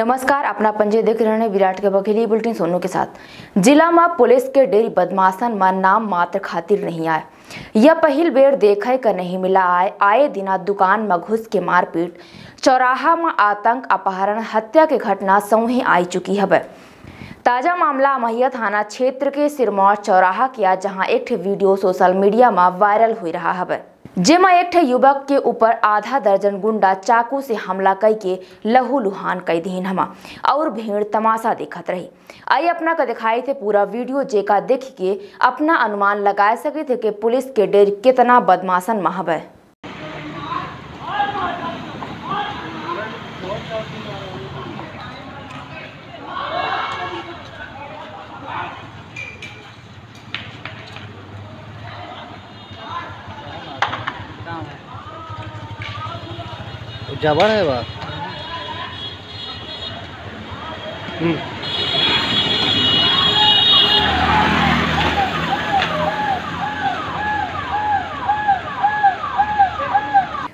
नमस्कार, अपना पंजे देख रहे हैं विराट के बघेली बुलेटिन सोनू के साथ। जिला में पुलिस के ढेर बदमाशन में नाम मात्र खातिर नहीं आए। यह पहिल बेर देखे का नहीं मिला। आए दिना दुकान में घुस के मारपीट, चौराहा में आतंक, अपहरण, हत्या के घटना सौहे आई चुकी है। ताजा मामला अमहिया थाना क्षेत्र के सिरमौर चौराहा किया, जहां एक वीडियो सोशल मीडिया में वायरल हो रहा है, जेमा एक युवक के ऊपर आधा दर्जन गुंडा चाकू से हमला करके लहू लुहान कई दीन हमा और भीड़ तमाशा देखत रही। आई अपना का दिखाई थे पूरा वीडियो, जेका देख के अपना अनुमान लगा सके थे कि पुलिस के डेर कितना बदमाशन महाब है। जबर है बात।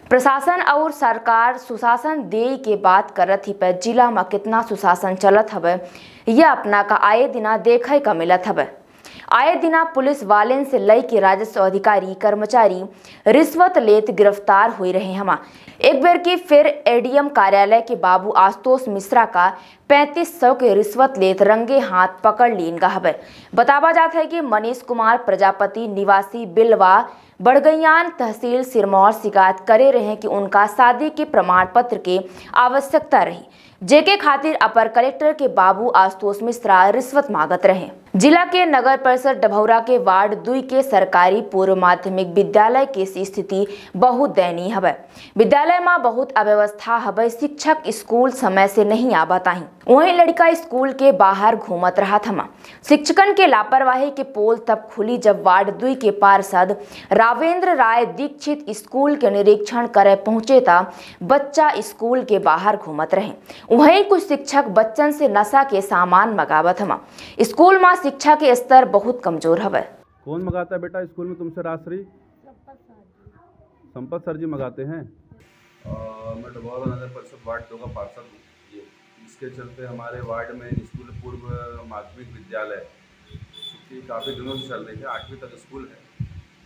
प्रशासन और सरकार सुशासन देई के बात करत ही पर जिला में कितना सुशासन चलत हवे, यह अपना का आए दिना देखे का मिलत हवे। आए दिना पुलिस वाले से लय के राजस्व अधिकारी कर्मचारी रिश्वत लेत गिरफ्तार हुए रहे हमा। एक बार की फिर एडीएम कार्यालय के बाबू आशुतोष मिश्रा का 3500 के रिश्वत लेत रंगे हाथ पकड़ लीन का खबर। बतावा जाता है कि मनीष कुमार प्रजापति निवासी बिलवा बड़गयान तहसील सिरमौर शिकायत करे रहे कि उनका शादी के प्रमाण पत्र के आवश्यकता रही, जेके खातिर अपर कलेक्टर के बाबू आशुतोष मिश्रा रिश्वत मांगत रहे। जिला के नगर परिषद डभौरा के वार्ड 2 के सरकारी पूर्व माध्यमिक विद्यालय के स्थिति बहुत दयनीय हवे। विद्यालय में बहुत अव्यवस्था हवे, शिक्षक स्कूल समय से नहीं आवत आही, वही लड़का स्कूल के बाहर घूमत रहा था। शिक्षकन के लापरवाही के पोल तब खुली जब वार्ड 2 के पार्षद रावेन्द्र राय दीक्षित स्कूल के निरीक्षण करे पहुंचे ता बच्चा स्कूल के बाहर घूमत रहे। वहीं कुछ शिक्षक बच्चन से नशा के सामान मंगावत हमा। स्कूल में शिक्षा के स्तर बहुत कमजोर हवे। कौन मंगाता है बेटा स्कूल में तुमसे रासरी? संपत सर जी मंगाते हैं। मैं डभौरा नगर परिषद वार्ड 2 का पार्षद हूँ। इसके चलते हमारे वार्ड में स्कूल पूर्व माध्यमिक विद्यालय काफ़ी दिनों से चल रही है। 8वीं तक स्कूल है,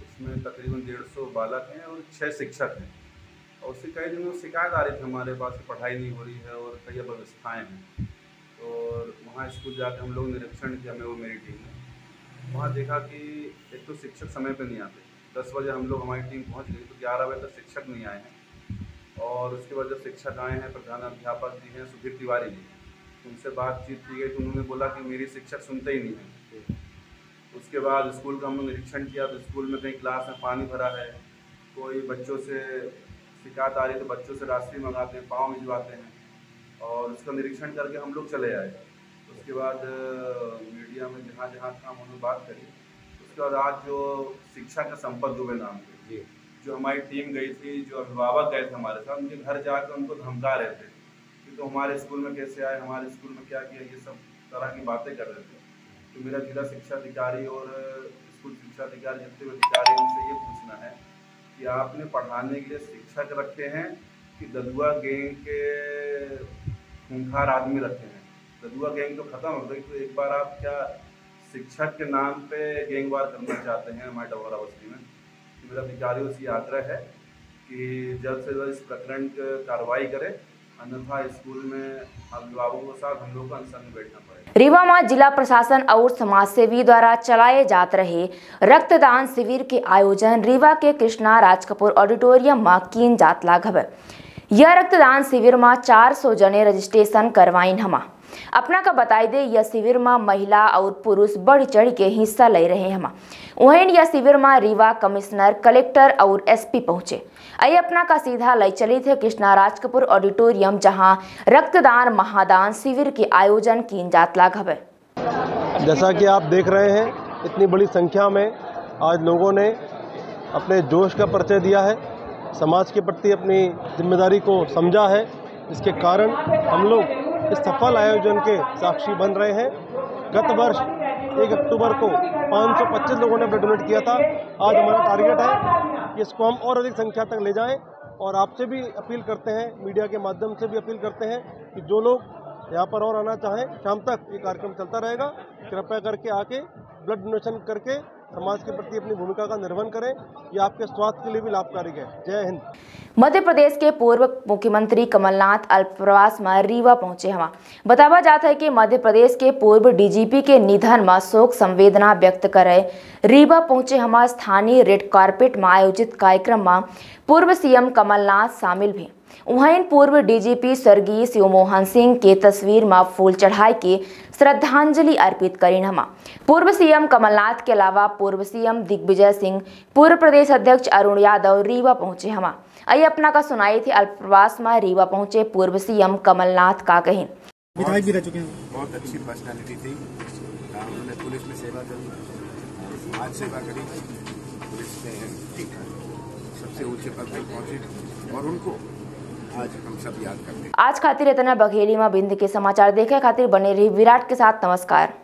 इसमें तकरीबन 150 बालक हैं और 6 शिक्षक हैं। और उससे कई दिनों शिकायत आ रही थी हमारे पास कि पढ़ाई नहीं हो रही है और कई अव्यवस्थाएँ हैं। तो वहाँ स्कूल जाकर हम लोग निरीक्षण किया, हमें वो मेरी टीम ने वहाँ देखा कि एक तो शिक्षक समय पर नहीं आते। 10 बजे हम लोग हमारी टीम पहुँच गई तो 11 बजे तक शिक्षक नहीं आए हैं। और उसके बाद जब शिक्षक आए हैं, प्रधानाध्यापक जी हैं, सुधीर तिवारी जी, उनसे बातचीत की गई तो उन्होंने बोला कि मेरी शिक्षक सुनते ही नहीं हैं। उसके बाद स्कूल का हमने निरीक्षण किया तो स्कूल में कहीं क्लास में पानी भरा है, कोई बच्चों से शिकायत आ रही है तो बच्चों से राशि मंगाते हैं, पाँव भिजवाते हैं। और उसका निरीक्षण करके हम लोग चले आए। उसके बाद मीडिया में जहाँ जहाँ था हम लोग बात करी। उसके बाद आज जो शिक्षा का संपर्क दुबे नाम के जो हमारी टीम गई थी, जो अभिभावक गए थे हमारे साथ, उनके घर जाकर उनको धमका रहे थे कि तो हमारे स्कूल में कैसे आए, हमारे स्कूल में क्या किया, ये सब तरह की बातें कर रहे थे। तो मेरा जिला शिक्षा अधिकारी और स्कूल शिक्षा अधिकारी जितने अधिकारी उनसे ये पूछना है कि आपने पढ़ाने के लिए शिक्षक रखे हैं कि ददुआ गेंग के खूंखार आदमी रखे हैं? ददुआ गेंग तो ख़त्म हो गई, तो एक बार आप क्या शिक्षक के नाम पे गेंगवार करना चाहते हैं हमारे डभौरा बस्ती में? तो मेरा अधिकारियों से आग्रह है कि जल्द से जल्द इस प्रकरण कार्रवाई करें, अन्यथा स्कूल में अभिभावकों के साथ हम लोगों को अनशन बैठना पड़ेगा। रीवा में जिला प्रशासन और समाज सेवी द्वारा चलाए जाते रहे रक्तदान शिविर के आयोजन रीवा के कृष्णा राज कपूर ऑडिटोरियम में कीन जात लागब। यह रक्तदान शिविर में 400 जने रजिस्ट्रेशन करवाइन हमा। अपना का बताई दे यह शिविर में महिला और पुरुष बढ़ चढ़ के हिस्सा ले रहे हमा। वहीं यह शिविर में रीवा कमिश्नर, कलेक्टर और एसपी पहुंचे। आई अपना का सीधा ले चली थे कृष्णा राज कपूर ऑडिटोरियम, जहां रक्तदान महादान शिविर के आयोजन कीन जात लागब। जैसा कि आप देख रहे हैं, इतनी बड़ी संख्या में आज लोगों ने अपने जोश का परिचय दिया है, समाज के प्रति अपनी जिम्मेदारी को समझा है। इसके कारण हम लोग इस सफल आयोजन के साक्षी बन रहे हैं। गत वर्ष 1 अक्टूबर को 525 लोगों ने ब्लड डोनेट किया था। आज हमारा टारगेट है कि इसको हम और अधिक संख्या तक ले जाएं। और आपसे भी अपील करते हैं, मीडिया के माध्यम से भी अपील करते हैं कि जो लोग यहाँ पर और आना चाहें, शाम तक ये कार्यक्रम चलता रहेगा। कृपया करके आके ब्लड डोनेशन करके समाज के प्रति अपनी भूमिका का निर्वहन करें, यह आपके स्वास्थ्य के लिए भी लाभकारी है। जय हिंद। मध्य प्रदेश के पूर्व मुख्यमंत्री कमलनाथ अल्पप्रवास में रीवा पहुंचे हवा। बतावा जाता है कि मध्य प्रदेश के पूर्व डीजीपी के निधन में शोक संवेदना व्यक्त कर रहे रीवा पहुंचे हवा। स्थानीय रेड कार्पेट में आयोजित कार्यक्रम में पूर्व सीएम कमलनाथ शामिल भी। वहीं पूर्व डीजीपी स्वर्गीय शिवमोहन सिंह के तस्वीर में फूल चढ़ाई के श्रद्धांजलि अर्पित करें हमा। पूर्व सीएम कमलनाथ के अलावा पूर्व सीएम दिग्विजय सिंह, पूर्व प्रदेश अध्यक्ष अरुण यादव रीवा पहुंचे हमा। आई अपना का सुनाई थी अल्पप्रवास में रीवा पहुंचे पूर्व सीएम कमलनाथ का कहें। बहुत अच्छी पर्सनालिटी थी, उन्होंने पुलिस में सेवा करी, आज सेवा करी, पुलिस में सबसे ऊंचे पद पर पहुंचे और उनको आज हम सब याद करते हैं। आज खातिर इतना बघेली में बिंद के समाचार देखे खातिर बने रही विराट के साथ। नमस्कार।